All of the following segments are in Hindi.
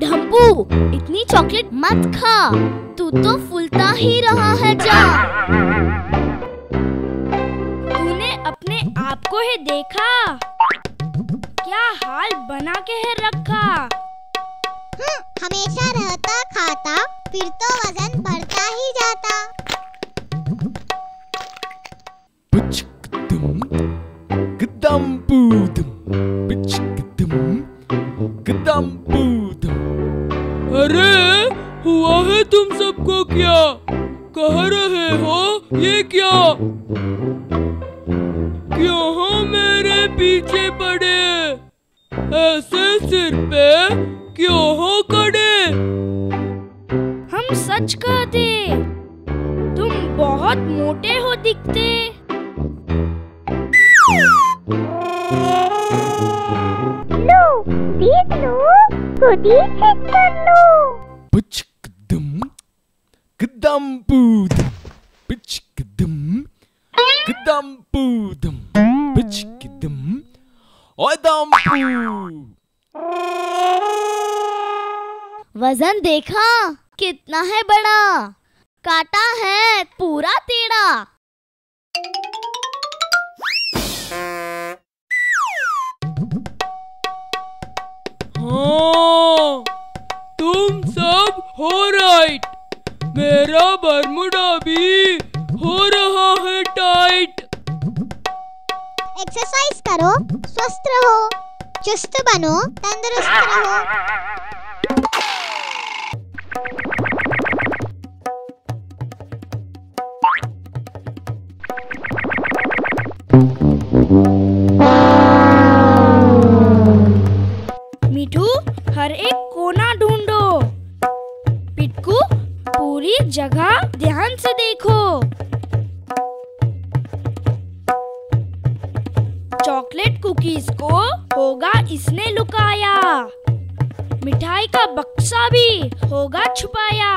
धम्पू, इतनी चॉकलेट मत खा, तू तो फूलता ही रहा है। जा, तूने अपने आप को ही देखा, क्या हाल बना के है रखा। हमेशा रहता खाता, फिर तो वजन बढ़ता ही जाता। पिचकदम गदम्पूदम पिचकदम गदम्पूदम। अरे हुआ है तुम सबको क्या? कह रहे हो ये क्या? क्यों हो मेरे पीछे पड़े? ऐसे सिर पे क्यों हो खड़े? हम सच कहते, तुम बहुत मोटे हो दिखते। लो, देख लो, खुद ही चेक कर लो। पिचकदम गदम्पूदम पिचकदम गदम्पूदम पिचकदम वजन देखा कितना है बड़ा, काटा है पूरा टेढ़ा। हाँ, तुम सब हो राइट, मेरा बरमुडा भी हो रहा है टाइट। एक्सरसाइज करो, स्वस्थ रहो, चुस्त बनो, तंदुरुस्त रहो। मिठू, हर एक कोना ढूंढो। पिटकू, पूरी जगह ध्यान से देखो। चॉकलेट कुकीज को होगा इसने लुकाया, मिठाई का बक्सा भी होगा छुपाया।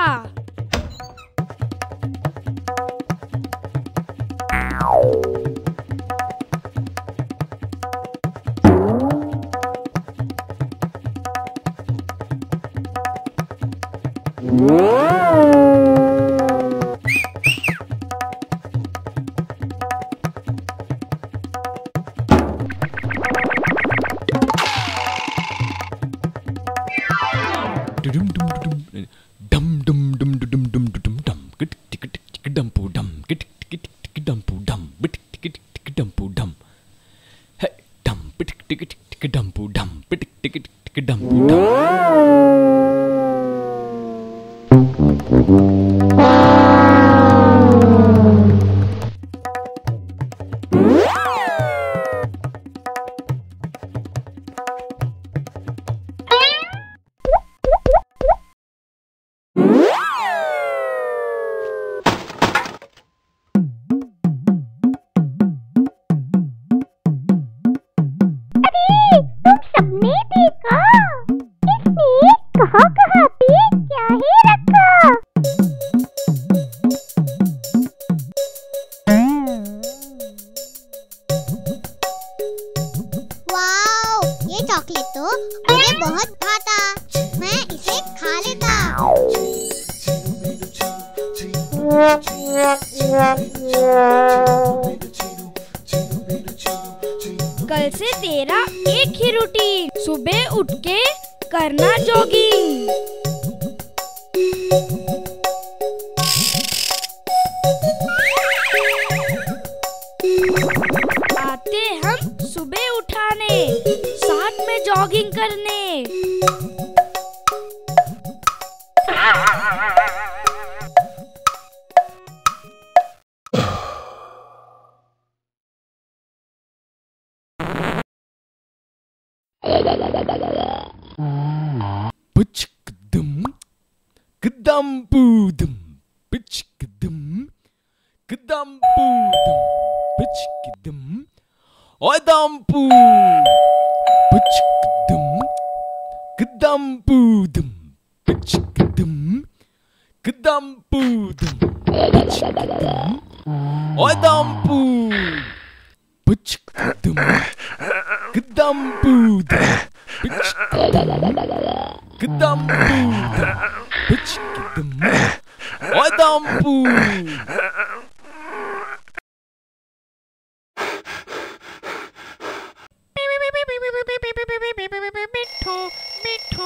कल से तेरा एक ही रूटीन, सुबह उठ के करना जॉगिंग। आते हम सुबह उठाने, साथ में जॉगिंग करने। गदम्पूदम पिचकदम गदम्पूदम पिचकदम ओदम्पू। ओए धामपू पुचकदम धामपू पुचकदम पुचकदम ओए धामपू। मिठू मिठू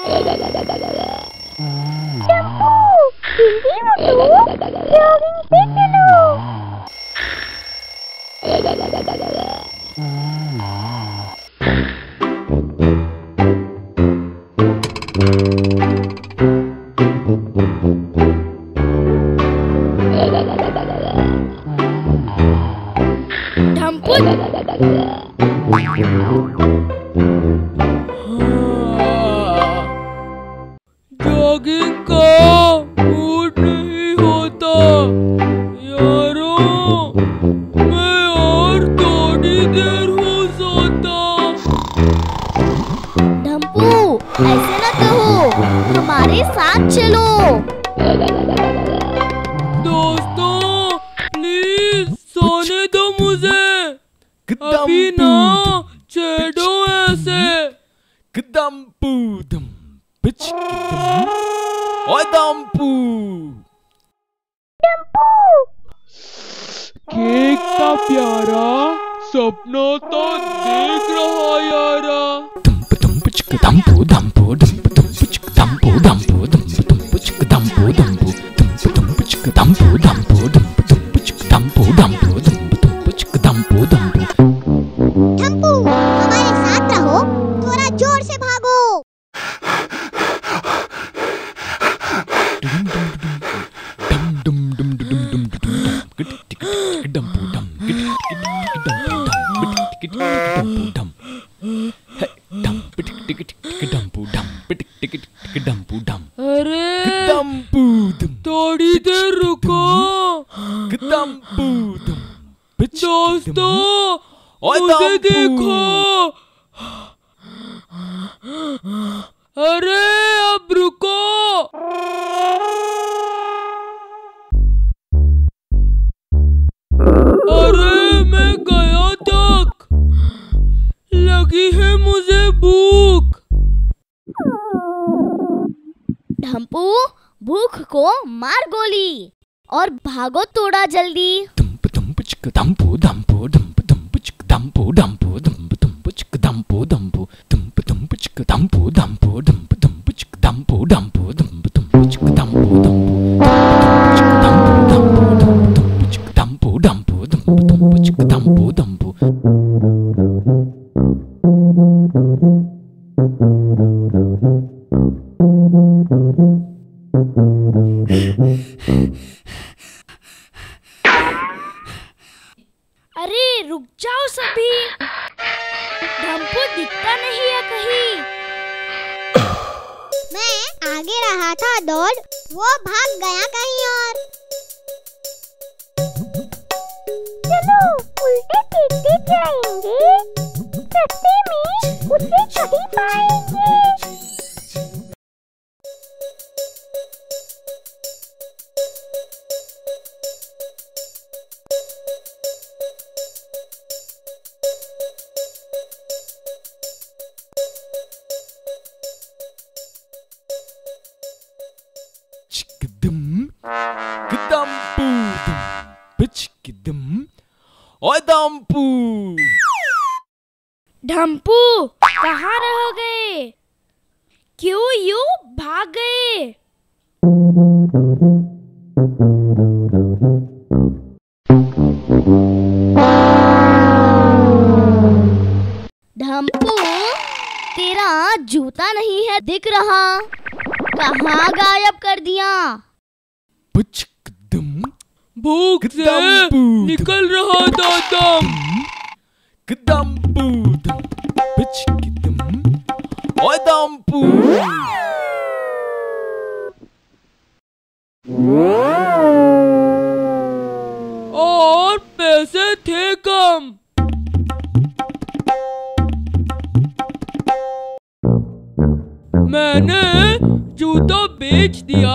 जूता बेच दिया,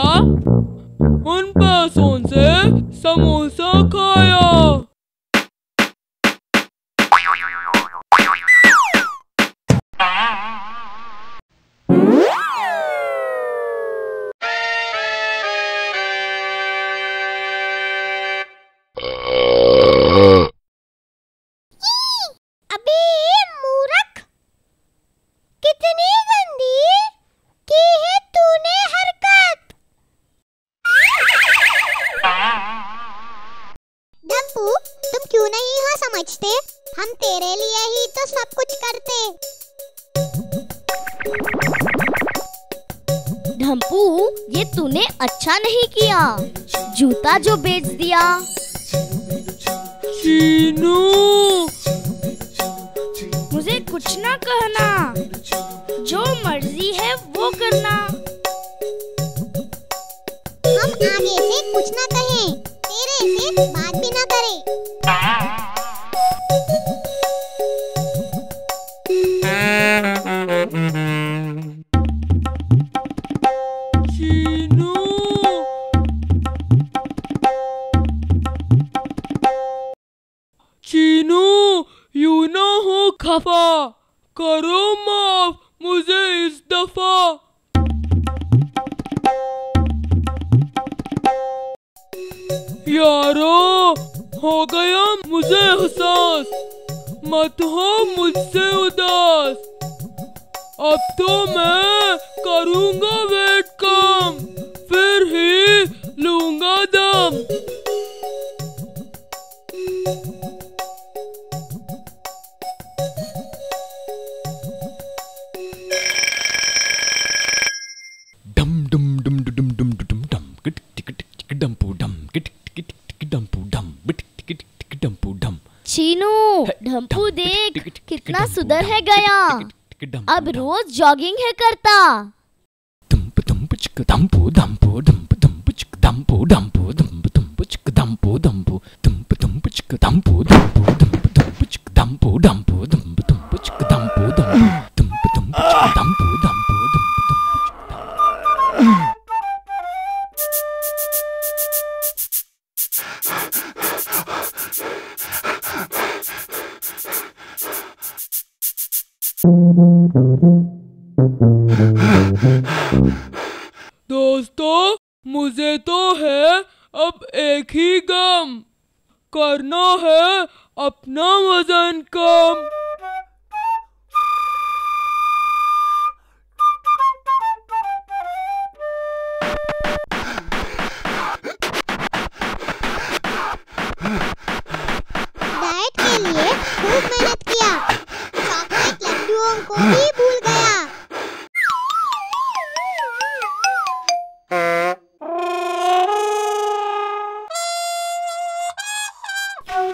उन पैसों से समोसा धम्पू, ये तूने अच्छा नहीं किया, जूता जो बेच दिया। चिनू, मुझे कुछ ना कहना, जो मर्जी है वो करना। हम आगे से कुछ ना कहें, तेरे से बात भी ना करें। करो माफ मुझे इस दफा। यारों, हो गया मुझे एहसास, मत हो मुझसे उदास। अब तो मैं करूँगा वेट कम, फिर ही लूँगा दम। चिनू, धम्पू देख कितना सुधर है गया, अब रोज जॉगिंग है करता। दोस्तों, मुझे तो है अब एक ही गम, करना है अपना वजन कम। डाइट के लिए खूब मेहनत किया, चॉकलेट लड्डुओं को भी भूल गया।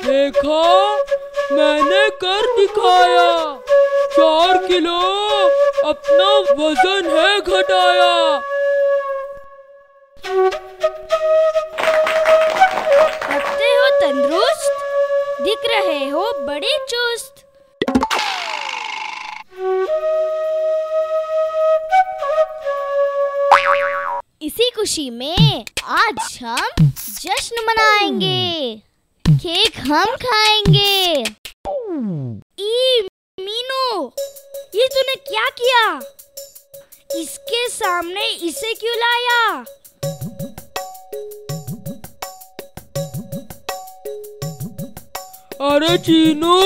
देखो, मैंने कर दिखाया, 4 किलो अपना वजन है घटाया। लगते हो तंदुरुस्त, दिख रहे हो बड़े चुस्त। इसी खुशी में आज हम जश्न मनाएंगे, केक हम खाएंगे। मीनू, ये तूने क्या किया? इसके सामने इसे क्यों लाया? अरे चिनू,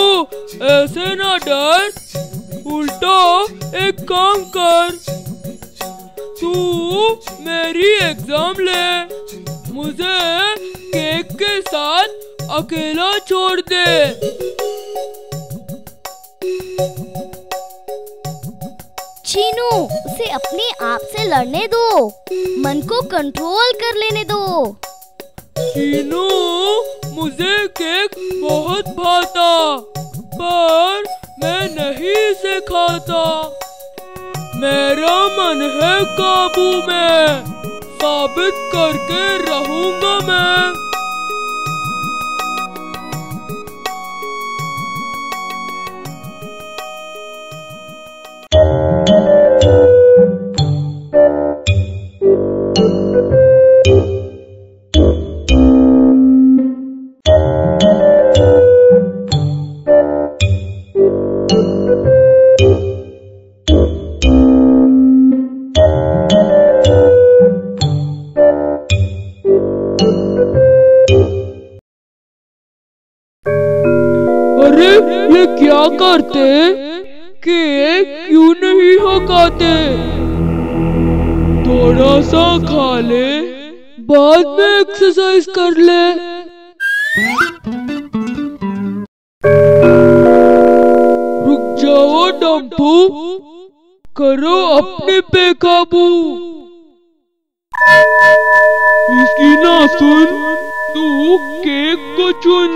ऐसे ना डर, उल्टा एक काम कर, तू मेरी एग्जाम ले, मुझे केक के साथ अकेला छोड़ दे। चिनू, उसे अपने आप से लड़ने दो, मन को कंट्रोल कर लेने दो। चिनू, मुझे केक बहुत भाता, पर मैं नहीं इसे खाता। मेरा मन है काबू में, साबित करके रहूँगा मैं। ये क्या करते, केक क्यों नहीं खाते? थोड़ा सा खा ले, बाद में एक्सरसाइज कर ले। रुक जाओ डम्पू, करो अपने पे काबू। इसकी ना सुन तू केक को चुन,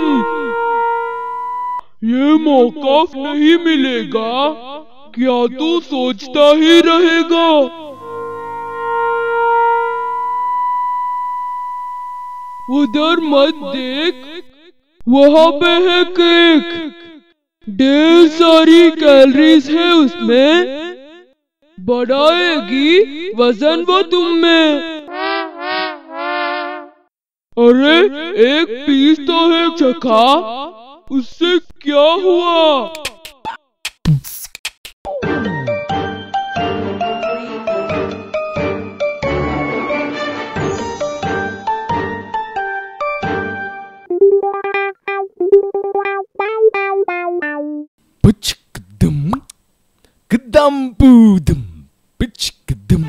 ये मौका नहीं मिलेगा क्या तू सोचता ही रहेगा। उधर मत देख, वहाँ पे है केक, ढेर सारी कैलोरीज है उसमें, बढ़ाएगी वजन वो तुम में। अरे एक पीस तो है चखा, उससे क्या हुआ। धामपू पिटकू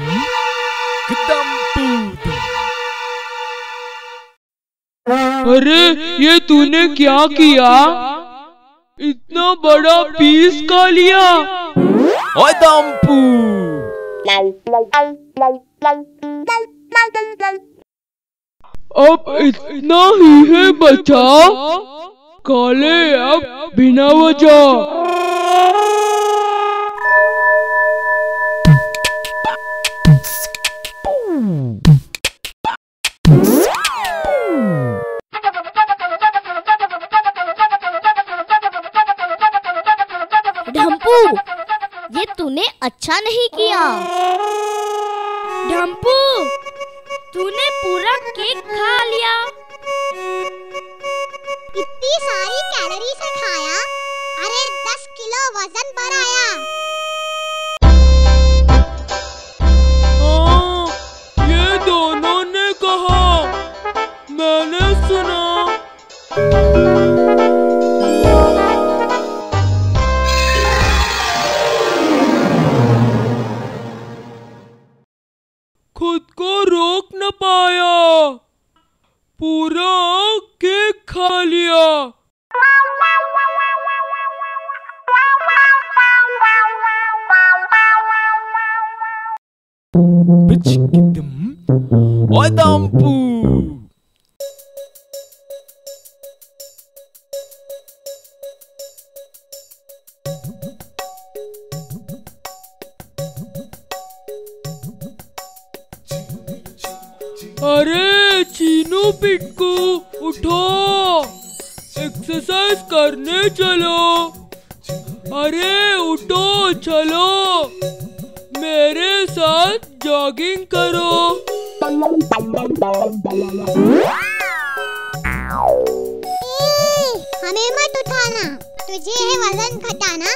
धामपू। अरे ये तूने क्या किया, इतना बड़ा पीस खा लिया। ओए धामपू, अब इतना ही है बचा, काले अब बिना वजह। धामपू ये तूने अच्छा नहीं किया। धामपू तूने पूरा केक खा लिया, इतनी सारी कैलोरी से खाया, अरे 10 किलो वजन बढ़ाया। ये दोनों ने कहा, मैंने सुना। खुद को रोक न पाया, पूरा केक खा लिया। ओए धामपू, अरे चिनू पिटकू उठो, एक्सरसाइज करने चलो। अरे उठो चलो, मेरे साथ जॉगिंग करो। हमें मत उठाना, तुझे है वजन घटाना।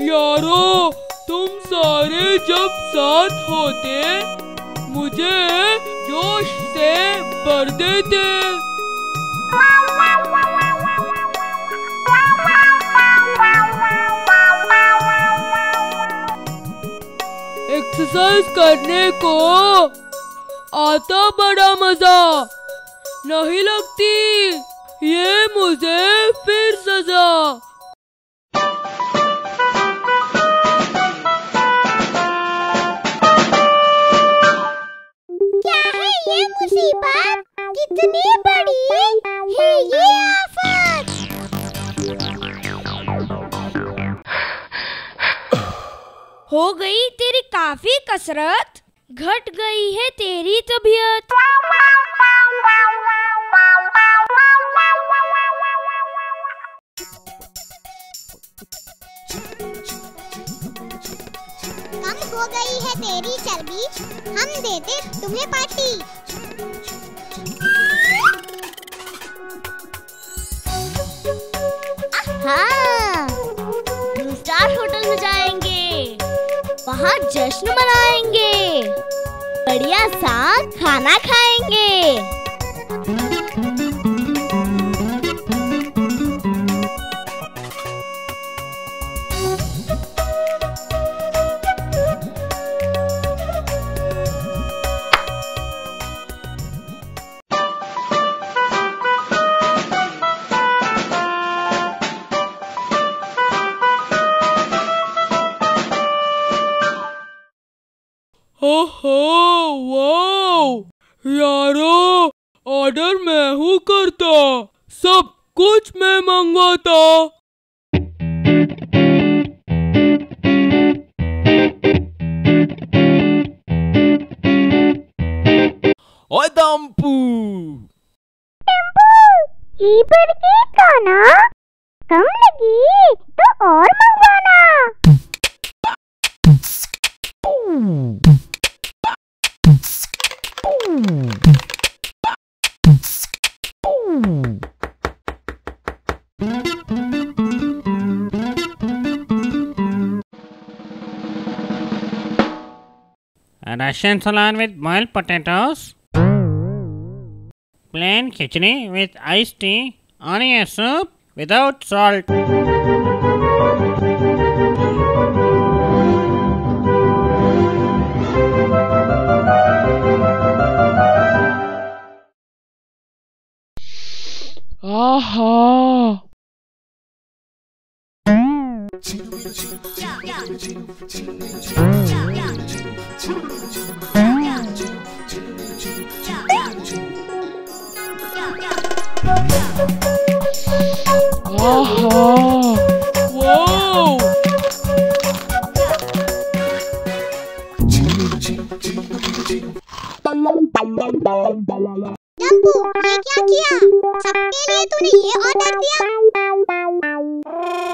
यारो तुम सारे जब साथ होते, मुझे जोश से भर देते। एक्सरसाइज करने को आता बड़ा मजा, नहीं लगती ये मुझे फिर सजा। मुसीबत कितनी बड़ी है ये आफत। हो गई तेरी काफी कसरत, घट गई है तेरी तबीयत। कम हो गई है तेरी चर्बी, हम देते तुम्हें पार्टी। हाँ, ब्लू स्टार होटल में जाएंगे, वहाँ जश्न मनाएंगे, बढ़िया सा खाना खाएंगे। ओहो वाह यारो, ऑर्डर मैं हूँ करता, सब कुछ मैं मंगवाता। ओए धामपू, ये बर्फी खाना कम लगी तो और मंगवाना। Russian salad with boiled potatoes, plain khichdi with iced tea, onion soup without salt. Aha! Aha! Wow! धामपू, ये क्या किया? सबके लिए तूने ये ऑर्डर दिया?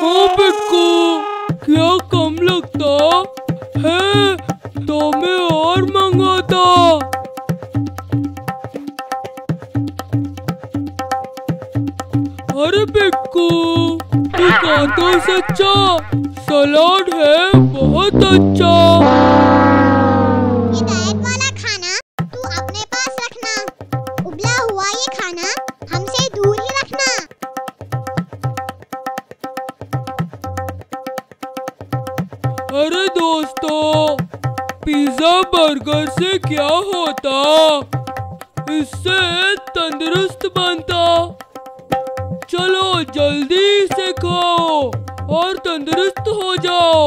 हाँ पिटकू, क्या कम लगता है तो मैं और मंगवाता। अरे पिटकू, तू कहता सच्चा, सलाद है बहुत अच्छा। अरे दोस्तों, पिज्जा बर्गर से क्या होता, इससे तंदुरुस्त बनता। चलो जल्दी से खाओ और तंदुरुस्त हो जाओ।